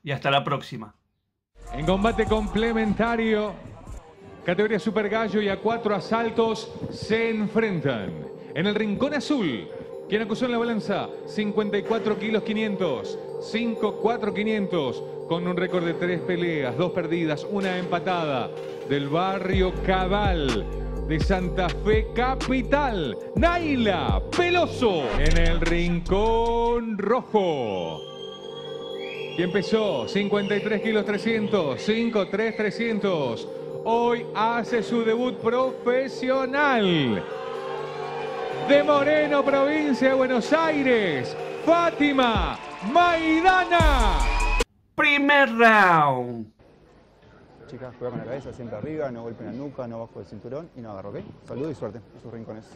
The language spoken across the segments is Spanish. y hasta la próxima. En combate complementario, categoría Super Gallo y a 4 asaltos se enfrentan. En el rincón azul, quien acusó en la balanza 54 kilos 500, 54 500, con un récord de 3 peleas, 2 perdidas, 1 empatada, del barrio Cabal de Santa Fe Capital, Naila Peloso. En el rincón rojo, y empezó 53 kilos 300, 53 300. Hoy hace su debut profesional. De Moreno, provincia de Buenos Aires, Fátima Maidana. Primer round. Chicas, juega con la cabeza, siempre arriba, no golpeen la nuca, no bajo el cinturón y no agarro, ¿ok? Saludos y suerte en sus rincones.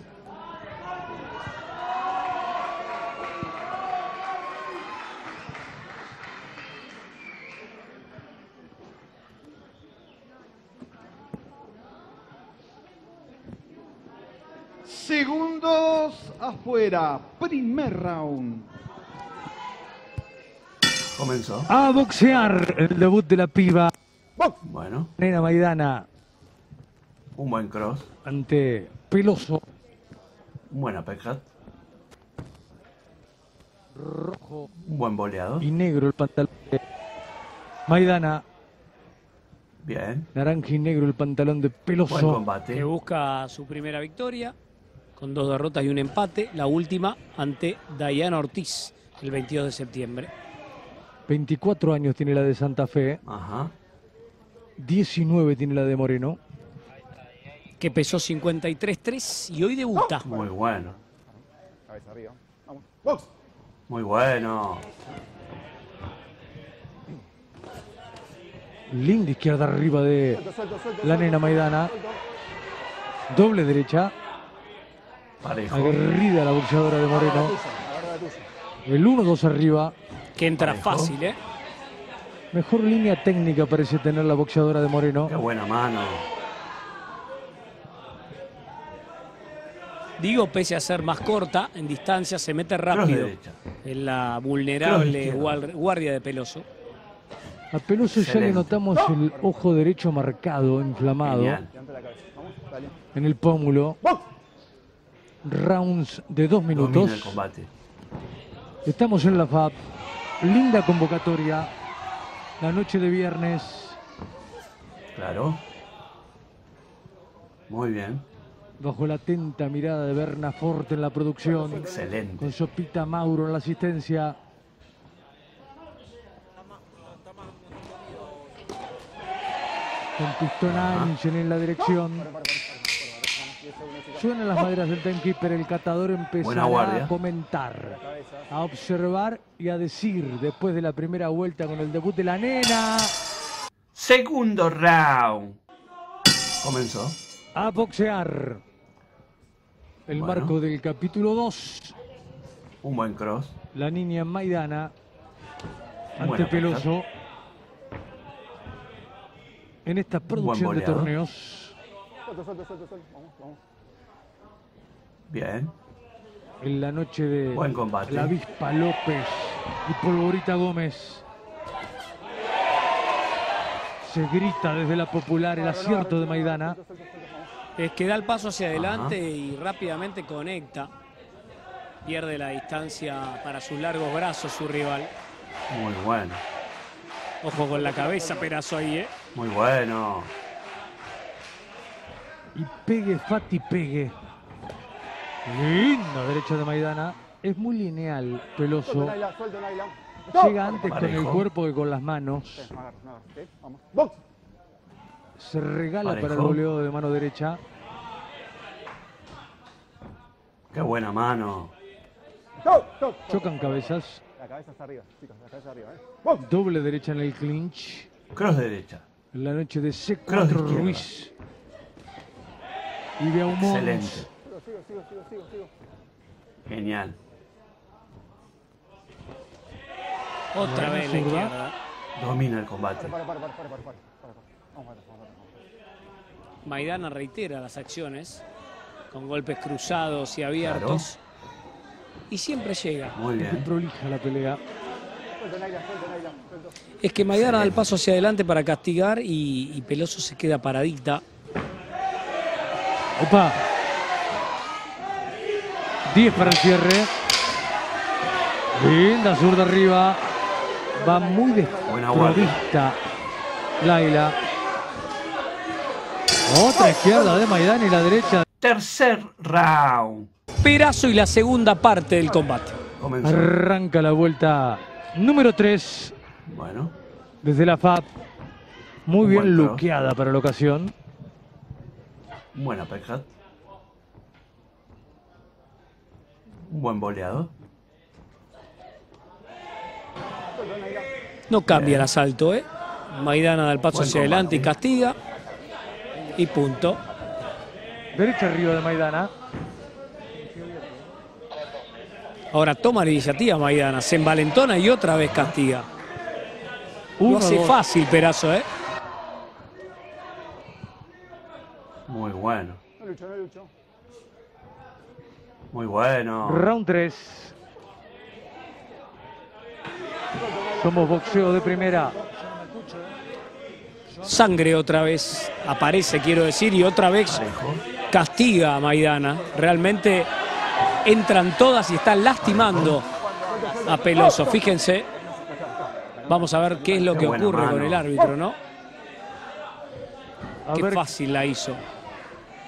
Segundos afuera, primer round. Comenzó a boxear el debut de la piba. Bueno, Nena Maidana. Un buen cross ante Peloso. Un buen uppercut. Rojo. Un buen boleado. Y negro el pantalón de Maidana. Bien. Naranja y negro el pantalón de Peloso. Buen combate. Que busca su primera victoria con 2 derrotas y un empate. La última ante Dayana Ortiz el 22 de septiembre. 24 años tiene la de Santa Fe. Ajá. 19 tiene la de Moreno, que pesó 53-3 y hoy debuta. Muy bueno. Cabeza arriba. Vamos. ¡Box! Muy bueno. Linda izquierda arriba de la Nena Maidana. Doble derecha. Parejo. Aguerrida la boxeadora de Moreno. El 1-2 arriba. Que entra parejo. Fácil, ¿eh? Mejor línea técnica parece tener la boxeadora de Moreno. Qué buena mano. Digo, pese a ser más corta, en distancia se mete rápido en la vulnerable guardia de Peloso. A Peloso excelente. Ya le notamos el ojo derecho marcado, inflamado. Genial. En el pómulo. Rounds de 2 minutos. Domina el combate. Estamos en la FAP. Linda convocatoria, la noche de viernes. Claro. Muy bien. Bajo la atenta mirada de Berna Forte en la producción. Excelente. Con Sopita Mauro en la asistencia. Con Pistón Ángel en la dirección. Suenan las maderas del timekeeper, el catador empezará a comentar, a observar y a decir después de la primera vuelta con el debut de la nena. Segundo round. Comenzó a boxear el marco del capítulo 2. Un buen cross. La niña Maidana ante Peloso. En esta producción de torneos. Vamos. Bien. En la noche de buen combate. La Avispa López y Borita Gómez. Se grita desde la popular el acierto de Maidana. Es que da el paso hacia adelante. Ajá. Y rápidamente conecta. Pierde la distancia para sus largos brazos su rival. Muy bueno. Ojo con la cabeza, Perazo ahí, ¿eh? Muy bueno. Y pegue, Fati, pegue. Lindo derecho de Maidana. Es muy lineal, Peloso. Suelta, Naila, suelta, Naila. Llega antes parejo con el cuerpo que con las manos. Vamos. Se regala parejo para el goleo de mano derecha. ¡Qué buena mano! Chocan cabezas. La cabeza está arriba, chicos, la cabeza arriba, ¿eh? Doble derecha en el clinch. Cross derecha. La noche de C4 de Ruiz. Y de Aumont. Excelente. Sigo. Genial. Otra vez la izquierda. Domina el combate. Para. Maidana reitera las acciones con golpes cruzados y abiertos. Claro. Y siempre llega. Muy bien. Prolija la pelea. Es que Maidana da el paso hacia adelante para castigar y Peloso se queda paradita. Opa. 10 para el cierre. Linda zurda arriba. Va muy desprovista Naila. Otra izquierda de Maidana y la derecha. Tercer round. Perazo y la segunda parte del combate. Comenzó. Arranca la vuelta número 3. Bueno. Desde la FAP. Muy bien luqueada para la ocasión. Buena uppercut. Un buen boleado. No cambia el asalto, ¿eh? Maidana da el paso hacia adelante y castiga. Y punto. Derecha arriba de Maidana. Ahora toma la iniciativa Maidana. Se envalentona y otra vez castiga. Lo hace fácil, Perazo, ¿eh? Muy bueno. No luchó. Muy bueno. Round 3. Somos boxeo de primera. Sangre otra vez aparece, quiero decir, y otra vez castiga a Maidana. Realmente entran todas y están lastimando a Peloso. Fíjense. Vamos a ver qué es lo que ocurre con el árbitro, ¿no? Qué fácil la hizo.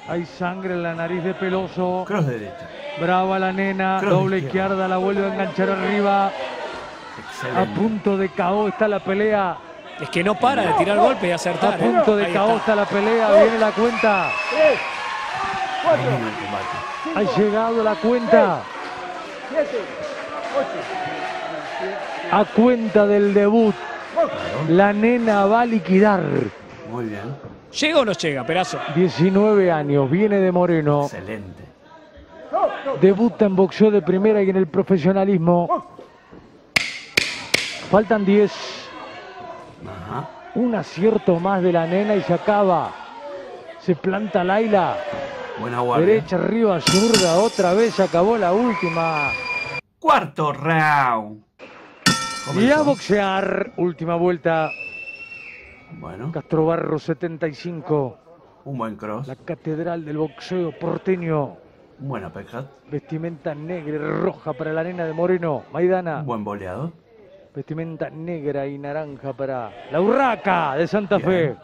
Hay sangre en la nariz de Peloso. Cross derecha. Brava la nena. Doble izquierda. La vuelve a enganchar arriba. Excelente. A punto de KO está la pelea. Es que no para de tirar golpes y acertar. A punto de KO está la pelea. Viene la cuenta. Ha llegado la cuenta. A cuenta del debut. La nena va a liquidar. Muy bien. ¿Llega o no llega, Perazo? 19 años, viene de Moreno. Excelente. Debuta en boxeo de primera y en el profesionalismo. Faltan 10. Ajá. Un acierto más de la nena y se acaba. Se planta Naila. Buena guardia. Derecha arriba, zurda, otra vez, acabó la última. Cuarto round. Y a boxear, última vuelta. Bueno. Castro Barro 75. Un buen cross. La catedral del boxeo porteño. Buena peja. Vestimenta negra y roja para la nena de Moreno. Maidana. Un buen boleado. Vestimenta negra y naranja para la Urraca de Santa Fe.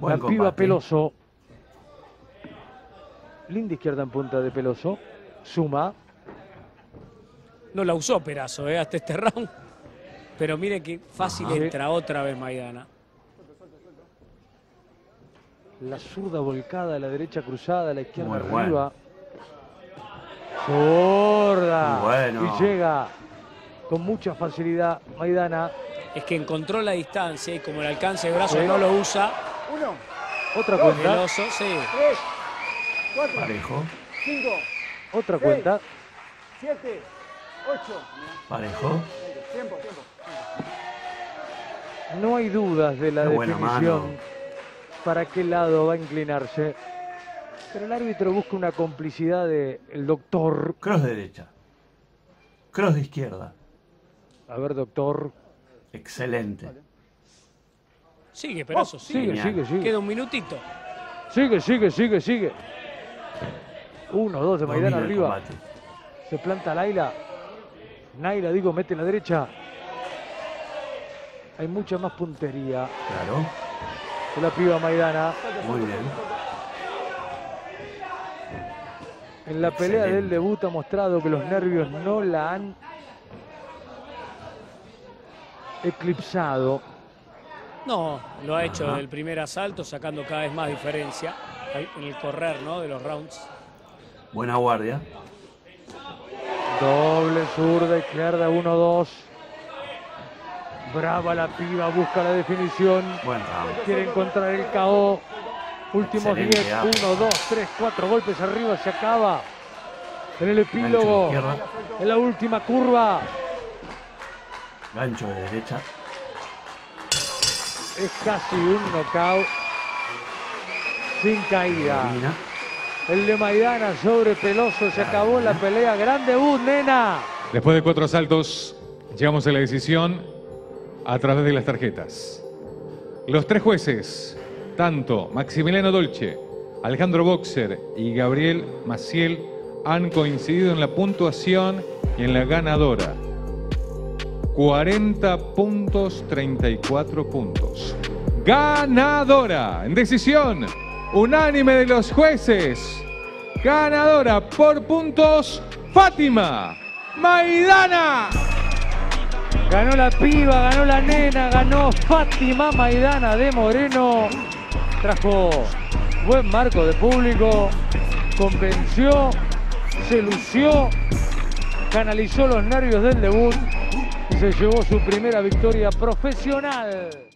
Buen la combate. Piba Peloso. Linda izquierda en punta de Peloso. Suma. No la usó Perazo, hasta este round. Pero miren qué fácil. Ajá. Entra otra vez Maidana. La zurda volcada, la derecha cruzada, la izquierda muy arriba. Zurda. Bueno. Y llega con mucha facilidad Maidana. Es que encontró la distancia y como el alcance de brazo no lo usa. Otra cuenta. Veloso, sí. 3, 4, parejo. 5. Otra 6, cuenta. 7, 8. Parejo. Tiempo. No hay dudas de la definición para qué lado va a inclinarse. Pero el árbitro busca una complicidad del doctor. Cross derecha. Cross de izquierda. A ver, doctor. Excelente. Vale. Sigue, Perazo. Sigue. Queda un minutito. Sigue. 1, 2 de Maidana arriba. Se planta Naila. Mete la derecha. hay mucha más puntería. Claro. Se la priva Maidana. Muy bien. En la pelea del debut ha mostrado que los nervios no la han eclipsado. No, lo ha hecho del primer asalto, sacando cada vez más diferencia en el correr, ¿no?, de los rounds. Buena guardia. Doble zurda, izquierda, 1-2. Brava la piba, busca la definición. Buen round. Quiere encontrar el KO. Últimos 10, 1, 2, 3, 4 golpes arriba, se acaba. En el epílogo, en la última curva. Gancho de derecha. Es casi un knockout sin caída. El de Maidana sobre Peloso. Se acabó la pelea. Gran debut, nena. Después de 4 asaltos, llegamos a la decisión a través de las tarjetas. Los 3 jueces, tanto Maximiliano Dolce, Alejandro Boxer y Gabriel Maciel, han coincidido en la puntuación y en la ganadora. 40 puntos, 34 puntos. Ganadora, en decisión unánime de los jueces. Ganadora por puntos, Fátima Maidana. Ganó la piba, ganó la nena, ganó Fátima Maidana de Moreno. Trajo buen marco de público, convenció, se lució, canalizó los nervios del debut. Se llevó su primera victoria profesional.